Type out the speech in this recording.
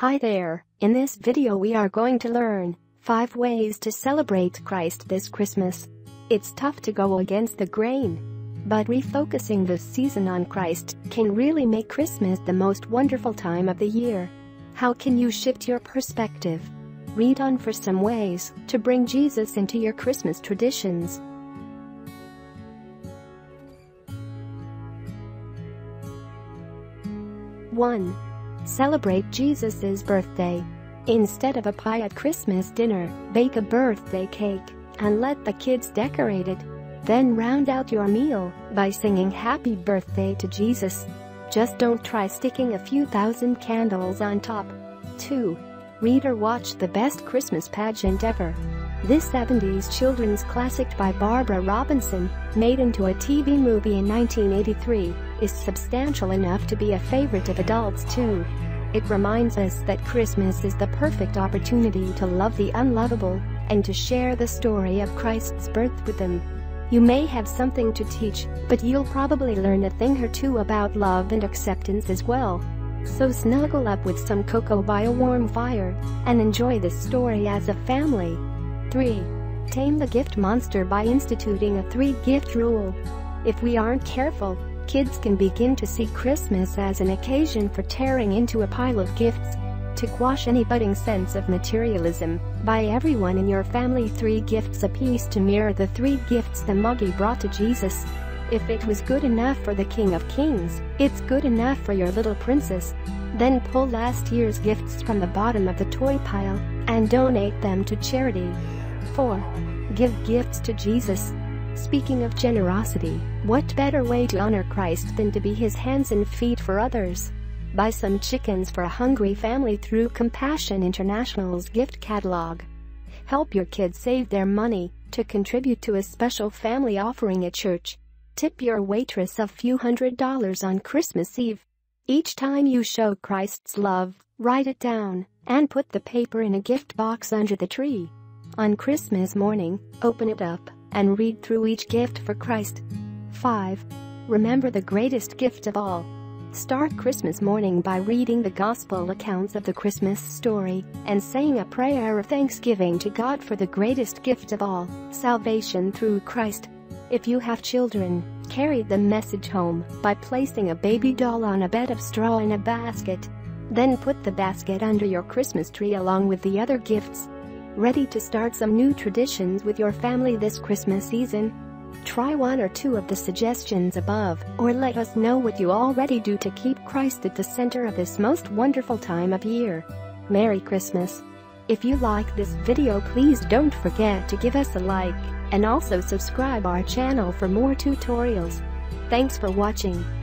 Hi there, in this video we are going to learn 5 ways to celebrate Christ this Christmas. It's tough to go against the grain, but refocusing this season on Christ can really make Christmas the most wonderful time of the year. How can you shift your perspective? Read on for some ways to bring Jesus into your Christmas traditions. One, celebrate Jesus's birthday. Instead of a pie at Christmas dinner, bake a birthday cake and let the kids decorate it. Then round out your meal by singing Happy Birthday to Jesus. Just don't try sticking a few thousand candles on top. 2. Read or watch The Best Christmas Pageant Ever. This 70s children's classic by Barbara Robinson, made into a TV movie in 1983, is substantial enough to be a favorite of adults too. It reminds us that Christmas is the perfect opportunity to love the unlovable and to share the story of Christ's birth with them. You may have something to teach, but you'll probably learn a thing or two about love and acceptance as well. So snuggle up with some cocoa by a warm fire and enjoy this story as a family. 3. Tame the gift monster by instituting a 3-gift rule. If we aren't careful, kids can begin to see Christmas as an occasion for tearing into a pile of gifts. To quash any budding sense of materialism, buy everyone in your family 3 gifts apiece to mirror the 3 gifts the Magi brought to Jesus. If it was good enough for the King of Kings, it's good enough for your little princess. Then pull last year's gifts from the bottom of the toy pile and donate them to charity. 4. Give gifts to Jesus. Speaking of generosity, what better way to honor Christ than to be his hands and feet for others? Buy some chickens for a hungry family through Compassion International's gift catalog. Help your kids save their money to contribute to a special family offering at church. Tip your waitress a few $100s on Christmas Eve. Each time you show Christ's love, write it down and put the paper in a gift box under the tree. On Christmas morning, open it up and read through each gift for Christ. 5. Remember the greatest gift of all. Start Christmas morning by reading the Gospel accounts of the Christmas story and saying a prayer of thanksgiving to God for the greatest gift of all, salvation through Christ. If you have children, carry the message home by placing a baby doll on a bed of straw in a basket. Then put the basket under your Christmas tree along with the other gifts. Ready to start some new traditions with your family this Christmas season? Try one or two of the suggestions above, or let us know what you already do to keep Christ at the center of this most wonderful time of year. Merry Christmas! If you like this video, please don't forget to give us a like and also subscribe our channel for more tutorials. Thanks for watching.